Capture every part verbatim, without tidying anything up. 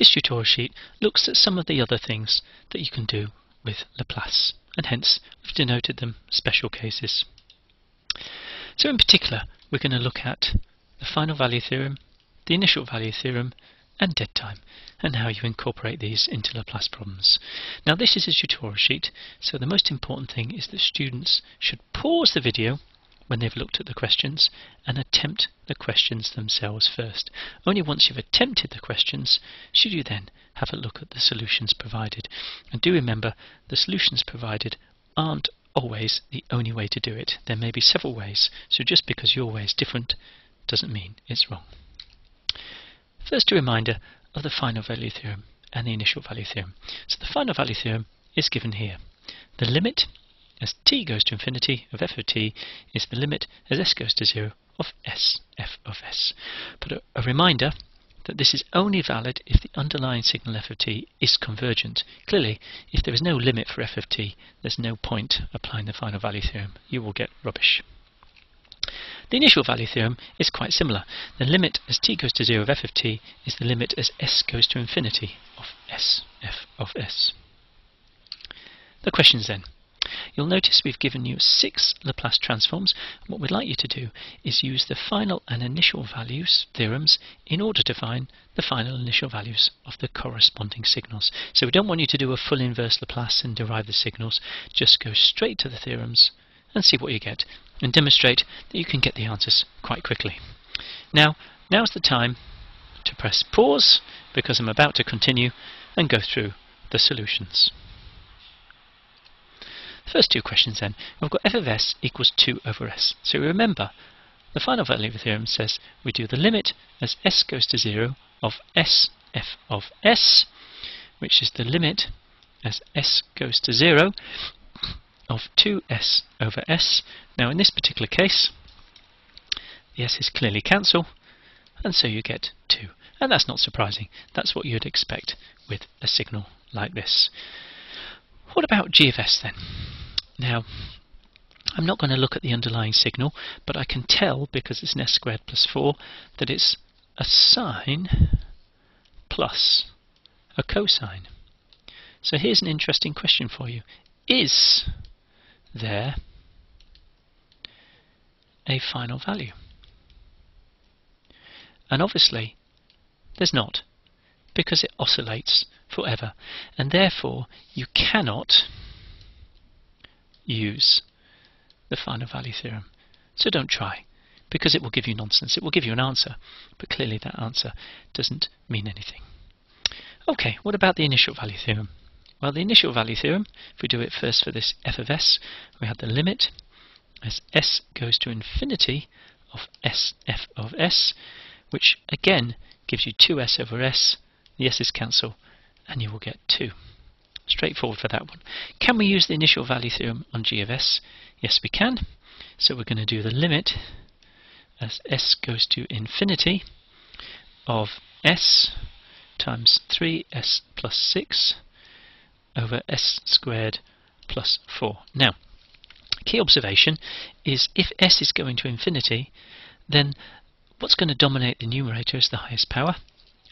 This tutorial sheet looks at some of the other things that you can do with Laplace, and hence we've denoted them special cases. So in particular, we're going to look at the final value theorem, the initial value theorem, and dead time, and how you incorporate these into Laplace problems. Now this is a tutorial sheet, so the most important thing is that students should pause the video when they've looked at the questions and attempt the questions themselves first. Only once you've attempted the questions should you then have a look at the solutions provided. And do remember, the solutions provided aren't always the only way to do it. There may be several ways, so just because your way is different doesn't mean it's wrong. First, a reminder of the final value theorem and the initial value theorem. So the final value theorem is given here. The limit as t goes to infinity of f of t is the limit as s goes to zero of s f of s. But a, a reminder that this is only valid if the underlying signal f of t is convergent. Clearly, if there is no limit for f of t, there's no point applying the final value theorem. You will get rubbish. The initial value theorem is quite similar. The limit as t goes to zero of f of t is the limit as s goes to infinity of s f of s. The questions then. You'll notice we've given you six Laplace transforms. What we'd like you to do is use the final and initial values theorems in order to find the final and initial values of the corresponding signals. So we don't want you to do a full inverse Laplace and derive the signals. Just go straight to the theorems and see what you get, and demonstrate that you can get the answers quite quickly. Now, now's the time to press pause, because I'm about to continue and go through the solutions. First two questions then. We've got f of s equals two over s. So remember, the final value of the theorem says we do the limit as s goes to zero of s f of s, which is the limit as s goes to zero of two s over s. Now in this particular case, the s's clearly cancel, and so you get two. And that's not surprising. That's what you'd expect with a signal like this. What about g of s then? Now, I'm not going to look at the underlying signal, but I can tell, because it's an s squared plus four, that it's a sine plus a cosine. So here's an interesting question for you. Is there a final value? And obviously, there's not, because it oscillates forever, and therefore you cannot use the final value theorem. So don't try, because it will give you nonsense. It will give you an answer, but clearly that answer doesn't mean anything. Okay, what about the initial value theorem? Well, the initial value theorem, if we do it first for this f of s, we have the limit as s goes to infinity of s f of s, which again gives you two s over s, the s's cancel, and you will get two. Straightforward for that one. Can we use the initial value theorem on g of s? Yes, we can. So we're going to do the limit as s goes to infinity of s times three s plus six over s squared plus four. Now, key observation is if s is going to infinity, then what's going to dominate the numerator is the highest power,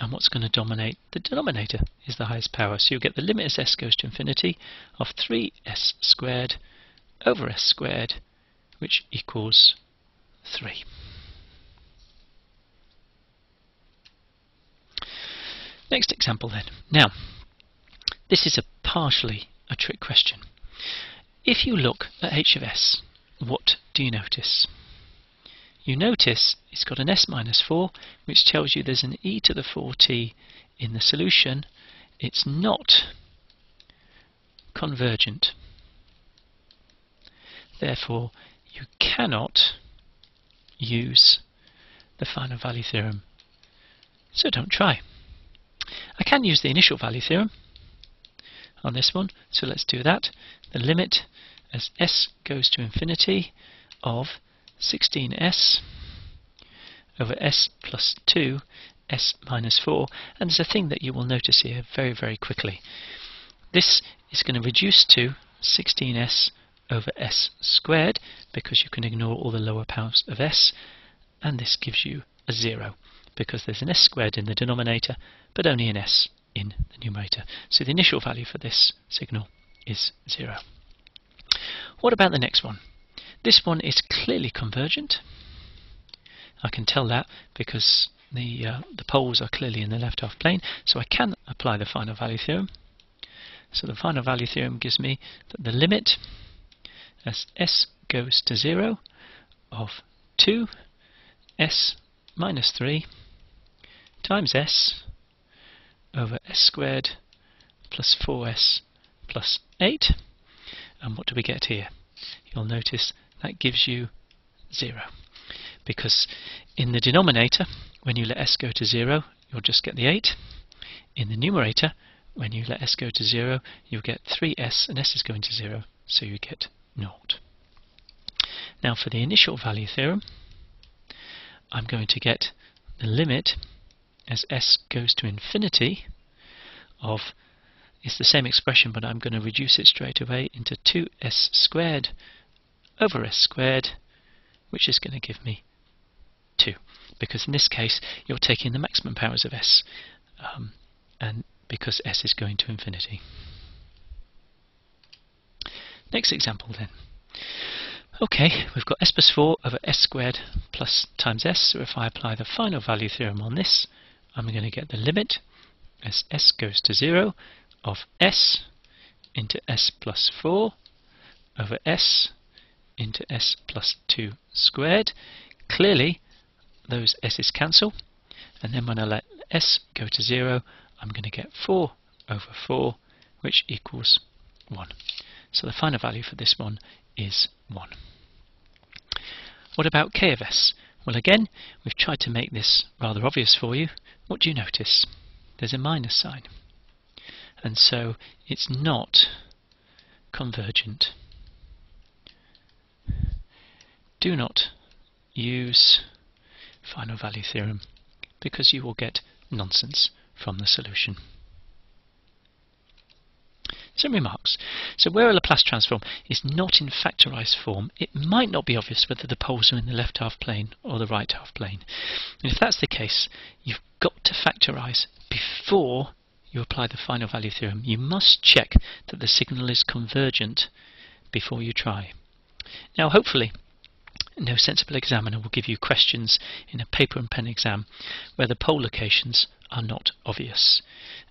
and what's going to dominate the denominator is the highest power. So you get the limit as s goes to infinity of three s squared over s squared, which equals three. Next example then. Now, this is a partially a trick question. If you look at h of s, what do you notice? You notice it's got an s minus four, which tells you there's an e to the four t in the solution. It's not convergent. Therefore, you cannot use the final value theorem. So don't try. I can use the initial value theorem on this one, so let's do that. The limit as s goes to infinity of sixteen s over s plus two, s minus four, and there's a thing that you will notice here very, very quickly. This is going to reduce to sixteen s over s squared, because you can ignore all the lower powers of s, and this gives you a zero, because there's an s squared in the denominator, but only an s the numerator. So the initial value for this signal is zero. What about the next one? This one is clearly convergent. I can tell that because the, uh, the poles are clearly in the left half plane, so I can apply the final value theorem. So the final value theorem gives me that the limit as s goes to zero of two s minus three times s over s squared plus four s plus eight. And what do we get here? You'll notice that gives you zero. Because in the denominator, when you let s go to zero, you'll just get the eight. In the numerator, when you let s go to zero, you'll get three s, and s is going to zero, so you get zero. Now for the initial value theorem, I'm going to get the limit as s goes to infinity of, it's the same expression, but I'm going to reduce it straight away into two s squared over s squared, which is going to give me two. Because in this case, you're taking the maximum powers of s, um, and because s is going to infinity. Next example then. Okay, we've got s plus four over s squared plus times s, so if I apply the final value theorem on this, I'm going to get the limit as s goes to zero of s into s plus four over s into s plus two squared. Clearly, those s's cancel, and then when I let s go to zero, I'm going to get four over four, which equals one. So the final value for this one is one. What about k of s? Well, again, we've tried to make this rather obvious for you. What do you notice? There's a minus sign. And so it's not convergent. Do not use final value theorem because you will get nonsense from the solution. Some remarks. So where a Laplace transform is not in factorised form, it might not be obvious whether the poles are in the left half plane or the right half plane. And if that's the case, you've got to factorise before you apply the final value theorem. You must check that the signal is convergent before you try. Now hopefully no sensible examiner will give you questions in a paper and pen exam where the pole locations are not obvious.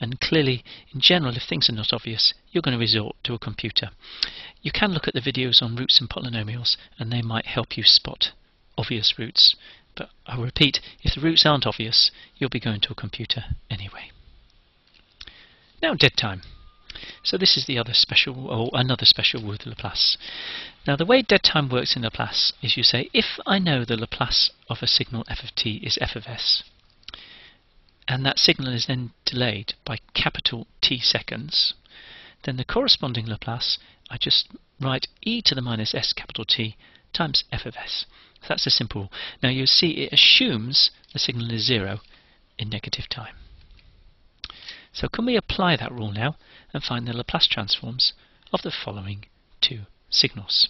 And clearly, in general, if things are not obvious, you're going to resort to a computer. You can look at the videos on roots and polynomials, and they might help you spot obvious roots. But I repeat, if the roots aren't obvious, you'll be going to a computer anyway. Now, dead time. So this is the other special, or another special with Laplace. Now the way dead time works in Laplace is you say, if I know the Laplace of a signal f of t is f of s, and that signal is then delayed by capital T seconds, then the corresponding Laplace, I just write e to the minus s capital T times f of s. That's the simple rule. Now you'll see it assumes the signal is zero in negative time. So can we apply that rule now and find the Laplace transforms of the following two signals?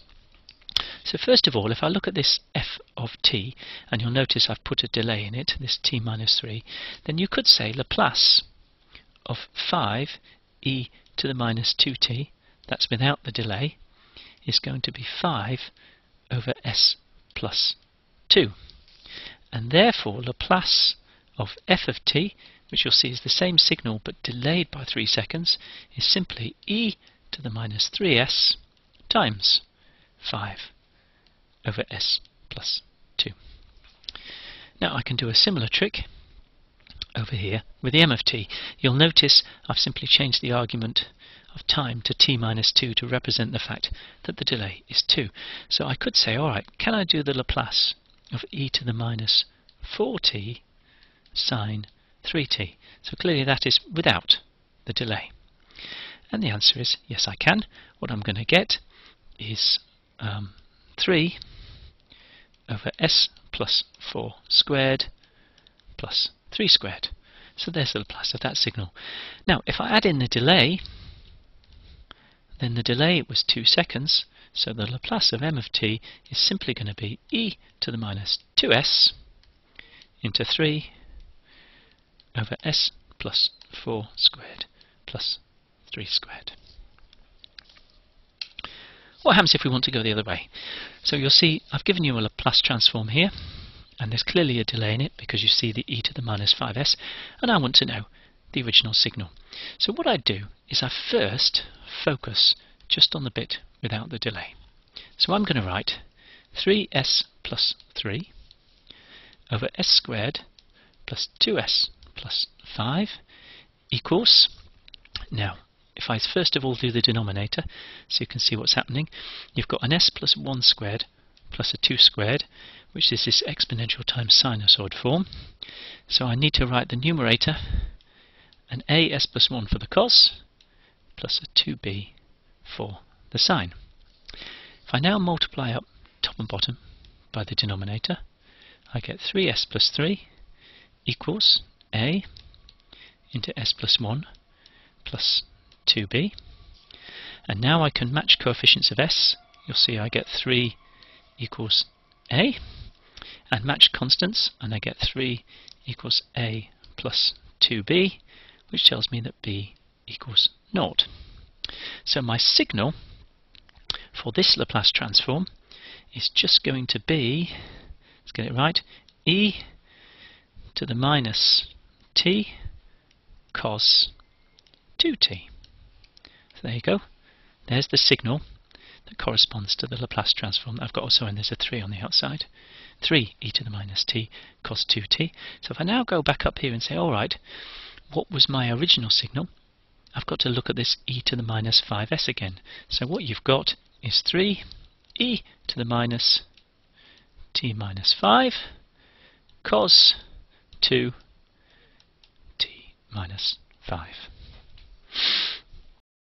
So first of all, if I look at this f of t, and you'll notice I've put a delay in it, this t minus three, then you could say Laplace of five e to the minus two t, that's without the delay, is going to be five over s plus two. And therefore Laplace of f of t, which you'll see is the same signal but delayed by three seconds, is simply e to the minus three s times five over s plus two. Now I can do a similar trick over here with the m of t. You'll notice I've simply changed the argument of time to t minus two to represent the fact that the delay is two. So I could say, alright, can I do the Laplace of e to the minus four t sine three t. So clearly that is without the delay. And the answer is yes, I can. What I'm going to get is um, three over s plus four squared plus three squared. So there's the Laplace of that signal. Now if I add in the delay, then the delay was two seconds, so the Laplace of m of t is simply going to be e to the minus two s into three over s plus four squared plus three squared. What happens if we want to go the other way? So you'll see I've given you a Laplace transform here, and there's clearly a delay in it because you see the e to the minus five s, and I want to know the original signal. So what I do is I first focus just on the bit without the delay. So I'm going to write three s plus three over s squared plus two s plus five equals, now if I first of all do the denominator so you can see what's happening, you've got an s plus one squared plus a two squared, which is this exponential times sinusoid form. So I need to write the numerator, an a s plus one for the cos plus a two b for the sine. If I now multiply up top and bottom by the denominator, I get three s plus three equals a into s plus one plus two b, and now I can match coefficients of s. You'll see I get three equals a, and match constants, and I get three equals a plus two b, which tells me that b equals zero. So my signal for this Laplace transform is just going to be, let's get it right, e to the minus t cos two t. So there you go. There's the signal that corresponds to the Laplace transform that I've got. Also, and there's a three on the outside. three e to the minus t cos two t. So if I now go back up here and say, alright, what was my original signal? I've got to look at this e to the minus five s again. So what you've got is three e to the minus t minus five cos two t minus five.